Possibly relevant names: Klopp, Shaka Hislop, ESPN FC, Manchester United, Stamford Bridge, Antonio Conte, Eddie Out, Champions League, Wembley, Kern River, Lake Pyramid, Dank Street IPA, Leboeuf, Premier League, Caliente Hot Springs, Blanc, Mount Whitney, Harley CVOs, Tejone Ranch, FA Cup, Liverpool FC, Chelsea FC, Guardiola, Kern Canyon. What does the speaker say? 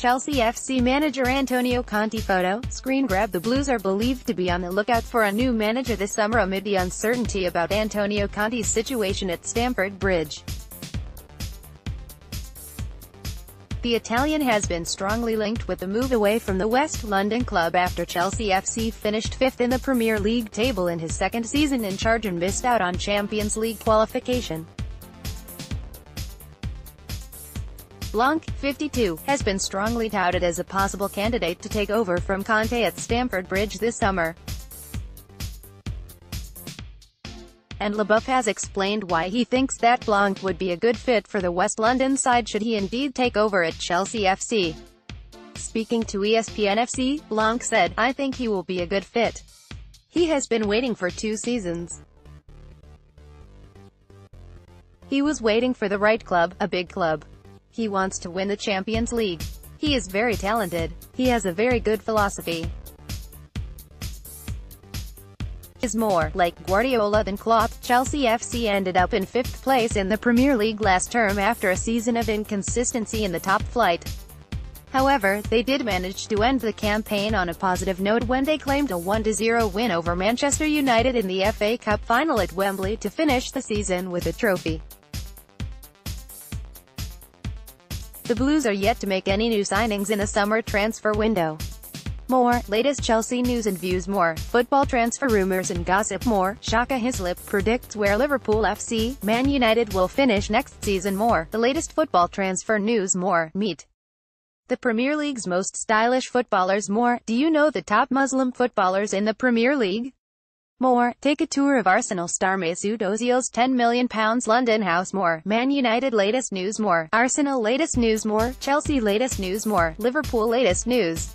Chelsea FC manager Antonio Conte photo, screen grab. The Blues are believed to be on the lookout for a new manager this summer amid the uncertainty about Antonio Conte's situation at Stamford Bridge. The Italian has been strongly linked with the move away from the West London club after Chelsea FC finished fifth in the Premier League table in his second season in charge and missed out on Champions League qualification. Blanc, 52, has been strongly touted as a possible candidate to take over from Conte at Stamford Bridge this summer. And Leboeuf has explained why he thinks that Blanc would be a good fit for the West London side should he indeed take over at Chelsea FC. Speaking to ESPN FC, Blanc said, "I think he will be a good fit. He has been waiting for 2 seasons. He was waiting for the right club, a big club. He wants to win the Champions League. He is very talented. He has a very good philosophy. Is more like Guardiola than Klopp." Chelsea FC ended up in 5th place in the Premier League last term after a season of inconsistency in the top flight. However, they did manage to end the campaign on a positive note when they claimed a 1-0 win over Manchester United in the FA Cup final at Wembley to finish the season with a trophy. The Blues are yet to make any new signings in the summer transfer window. More latest Chelsea news and views. More football transfer rumors and gossip. More Shaka Hislop predicts where Liverpool FC, Man United will finish next season. More the latest football transfer news. More meet the Premier League's most stylish footballers. More do you know the top Muslim footballers in the Premier League? More take a tour of Arsenal star Mesut Ozil's £10 million London house. More Man United latest news. More Arsenal latest news. More Chelsea latest news. More Liverpool latest news.